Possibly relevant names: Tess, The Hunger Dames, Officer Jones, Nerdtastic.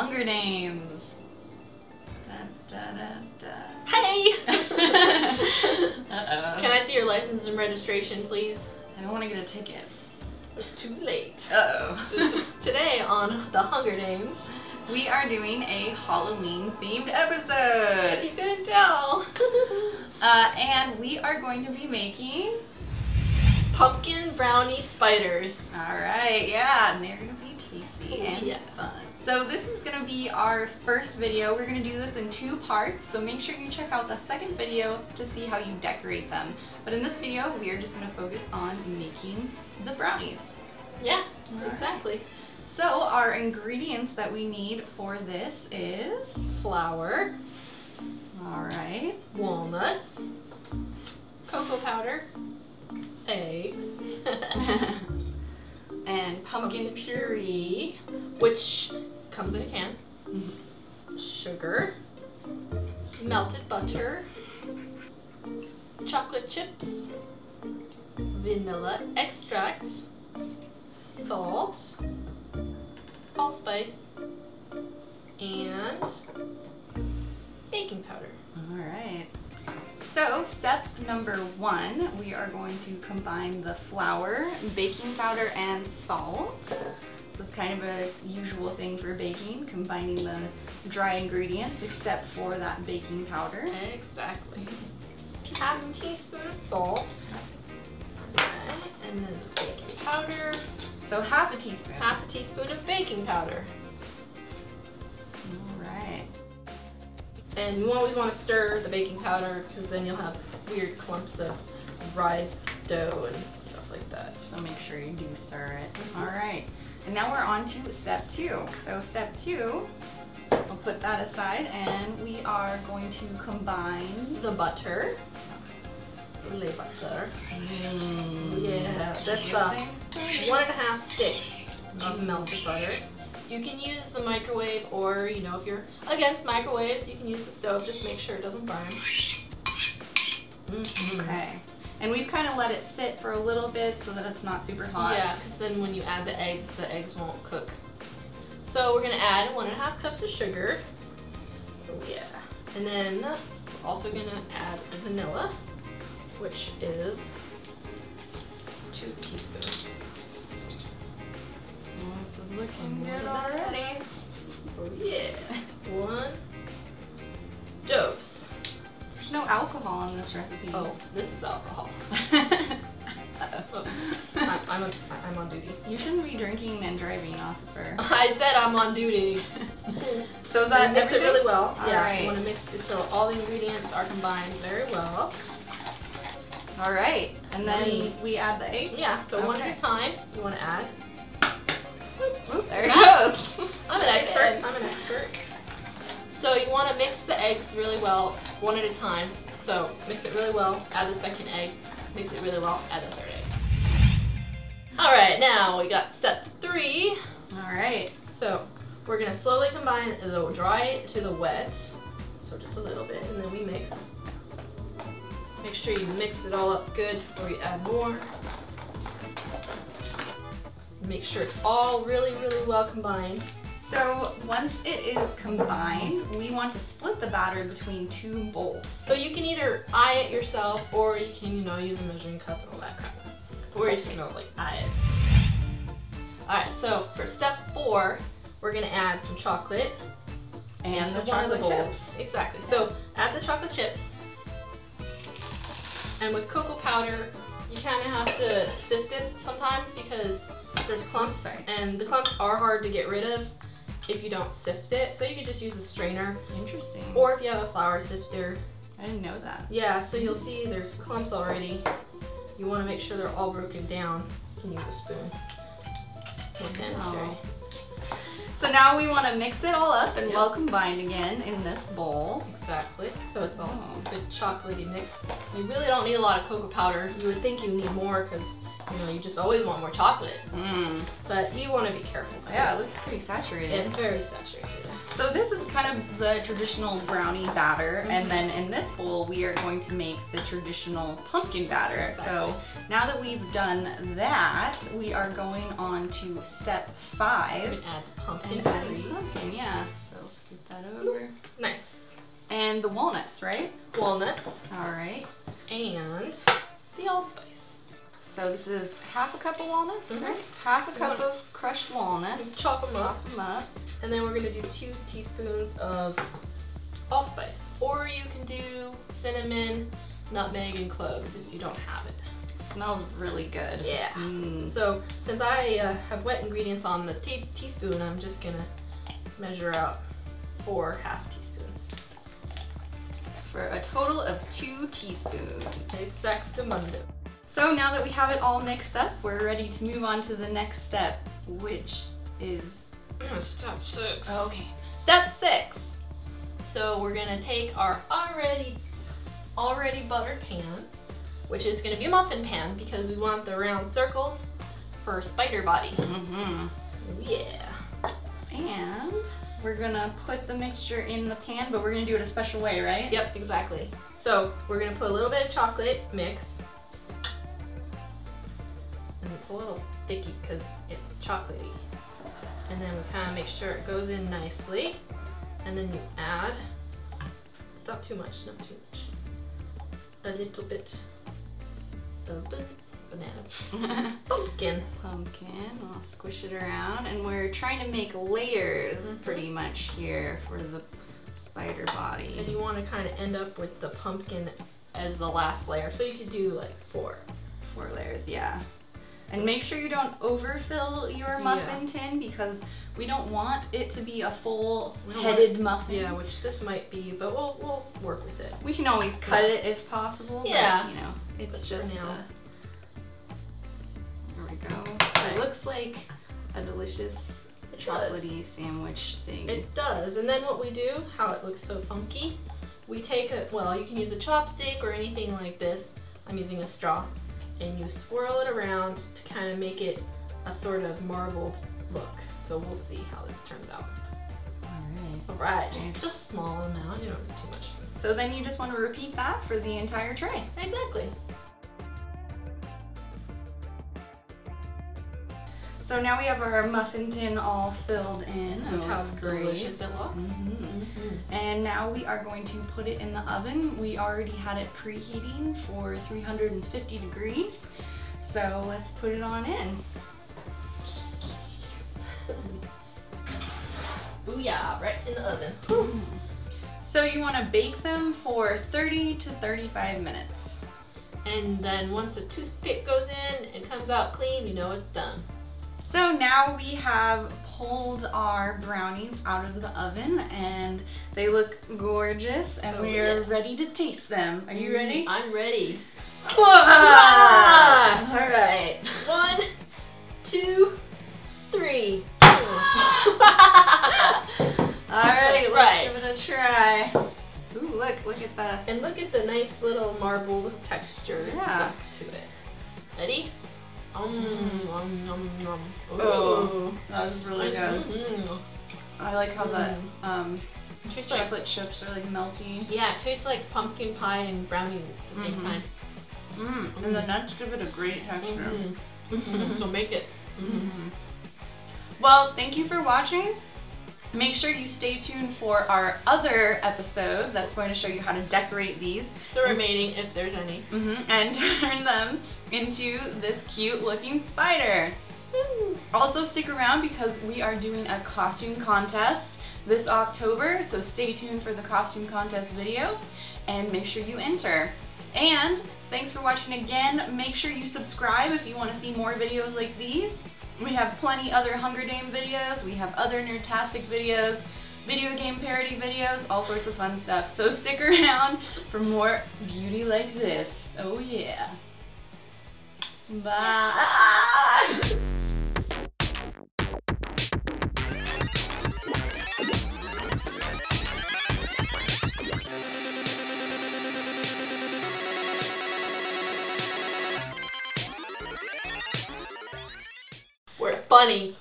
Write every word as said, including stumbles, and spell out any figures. Hunger Dames. Da, da, da, da. Hey! Uh-oh. Can I see your license and registration, please? I don't want to get a ticket. Too late. Uh-oh. Today on The Hunger Dames, we are doing a Halloween-themed episode. You couldn't tell. uh, and we are going to be making... pumpkin brownie spiders. All right, yeah, and they're going to be tasty and yeah. fun. So this is going to be our first video. We're going to do this in two parts, so make sure you check out the second video to see how you decorate them. But in this video, we are just going to focus on making the brownies. Yeah, all exactly. Right. So our ingredients that we need for this is... flour. All right. Walnuts. Cocoa powder. Eggs. And pumpkin, pumpkin puree, which comes in a can. Mm-hmm. Sugar. Melted butter. Chocolate chips. Vanilla extract. Salt. Allspice. And baking powder. All right. So step number one, we are going to combine the flour, baking powder, and salt. So it's kind of a usual thing for baking, combining the dry ingredients except for that baking powder. Exactly. Half a teaspoon of salt. And then the baking powder. So half a teaspoon. Half a teaspoon of baking powder. All right. And you always want to stir the baking powder because then you'll have weird clumps of rise dough and stuff like that. So make sure you do stir it. Mm-hmm. All right. And now we're on to step two. So step two, we'll put that aside and we are going to combine the butter. Le butter. Mm. Yeah, that's uh, one and a half sticks of melted butter. You can use the microwave, or, you know, if you're against microwaves, you can use the stove. Just make sure it doesn't burn. Mm-hmm. Okay. And we've kind of let it sit for a little bit so that it's not super hot. Yeah, because then when you add the eggs, the eggs won't cook. So we're going to add one and a half cups of sugar. Oh, yeah. And then we're also going to add the vanilla, which is two teaspoons. Looking good already. Oh yeah. One dose. There's no alcohol in this recipe. Oh, this is alcohol. Uh-oh. I'm, I'm, on, I'm on duty. You shouldn't be drinking and driving, officer. I said I'm on duty. So is that mix it really well. All yeah. Right. You want to mix it till all the ingredients are combined very well. All right. And then we, we add the eggs. Yeah. So okay. One at a time. You want to add. Ooh, there it goes. I'm an expert. I'm an expert. So you want to mix the eggs really well, one at a time. So mix it really well, add the second egg, mix it really well, add the third egg. All right, now we got step three. All right. So we're going to slowly combine the dry to the wet. So just a little bit, and then we mix. Make sure you mix it all up good before you add more. Make sure it's all really, really well combined. So once it is combined, we want to split the batter between two bowls. So you can either eye it yourself, or you can, you know, use a measuring cup and all that crap. But we're just gonna like eye it. All right. So for step four, we're gonna add some chocolate and the chocolate chips. Exactly. So add the chocolate chips, and with cocoa powder, you kind of have to sift it sometimes because there's clumps, right. And the clumps are hard to get rid of if you don't sift it. So you could just use a strainer. Interesting. Or if you have a flour sifter. I didn't know that. Yeah, so you'll see there's clumps already. You want to make sure they're all broken down. You can use a spoon. Oh. So now we want to mix it all up and yep. well combined again in this bowl. Exactly. So it's all oh. good chocolatey mix. You really don't need a lot of cocoa powder. You would think you need more because, you know, you just always want more chocolate. Mm. But you want to be careful. Yeah, it looks pretty saturated. It's very saturated. So this is kind of the traditional brownie batter, mm-hmm. and then in this bowl we are going to make the traditional pumpkin batter. Exactly. So now that we've done that, we are going on to step five. And add the pumpkin and batter. Add the pumpkin, yeah. So scoop that over. Nice. And the walnuts, right? Walnuts. All right. And the allspice. So this is half a cup of walnuts, mm-hmm. right? Half a cup walnuts. Of crushed walnuts. And chop them up. Chop them up. And then we're gonna do two teaspoons of allspice. Or you can do cinnamon, nutmeg, and cloves if you don't have it. It smells really good. Yeah. Mm. So since I uh, have wet ingredients on the te teaspoon, I'm just gonna measure out four half teaspoons. For a total of two teaspoons. Exactamundo. So now that we have it all mixed up, we're ready to move on to the next step, which is step six. Oh, okay. Step six. So we're gonna take our already already buttered pan, which is gonna be a muffin pan because we want the round circles for spider body. Mm-hmm. Yeah. And we're gonna put the mixture in the pan, but we're gonna do it a special way, right? Yep, exactly. So we're gonna put a little bit of chocolate mix. And it's a little sticky because it's chocolatey. And then we kind of make sure it goes in nicely. And then you add, not too much, not too much, a little bit of banana. Pumpkin. Pumpkin, I'll squish it around. And we're trying to make layers mm-hmm. pretty much here for the spider body. And you want to kind of end up with the pumpkin as the last layer. So you could do like four. Four layers, yeah. And make sure you don't overfill your muffin yeah. tin because we don't want it to be a full-headed muffin. Yeah, which this might be, but we'll, we'll work with it. We can always cut yeah. it if possible. Yeah. But, you know, it's but just... Uh, there we go. Right. It looks like a delicious chocolatey sandwich thing. It does. And then what we do, how it looks so funky, we take a... Well, you can use a chopstick or anything like this. I'm using a straw. And you swirl it around to kind of make it a sort of marbled look. So we'll see how this turns out. Alright. Alright, just, nice. Just a small amount, you don't need too much. So then you just want to repeat that for the entire tray. Exactly. So now we have our muffin tin all filled in. Look how delicious it looks. Mm-hmm. Mm-hmm. And now we are going to put it in the oven. We already had it preheating for three hundred fifty degrees. So let's put it on in. Booyah, right in the oven. Mm-hmm. So you want to bake them for thirty to thirty-five minutes. And then once a toothpick goes in and comes out clean, you know it's done. So now we have pulled our brownies out of the oven and they look gorgeous and oh, we are yeah. ready to taste them. Are you ready? I'm ready. Ah! Ah! All right. One, two, three. All right, that's let's right. give it a try. Ooh, look, look at that. And look at the nice little marbled texture yeah. to it. Ready? Um, um, um, um. Oh, that was really good. Mm-hmm. I like how mm-hmm. the um, chocolate like, chips are like melty. Yeah, it tastes like pumpkin pie and brownies at the same mm-hmm. time. Mm-hmm. Mm-hmm. And the nuts give it a great texture. Mm-hmm. Mm-hmm. So make it. Mm-hmm. Well, thank you for watching. Make sure you stay tuned for our other episode that's going to show you how to decorate these. The remaining, if there's any. Mm-hmm, and turn them into this cute looking spider. Woo. Also stick around because we are doing a costume contest this October, so stay tuned for the costume contest video and make sure you enter. And thanks for watching again. Make sure you subscribe if you want to see more videos like these. We have plenty other Hunger Dame videos, we have other Nerdtastic videos, video game parody videos, all sorts of fun stuff. So stick around for more beauty like this. Oh yeah. Bye. Funny.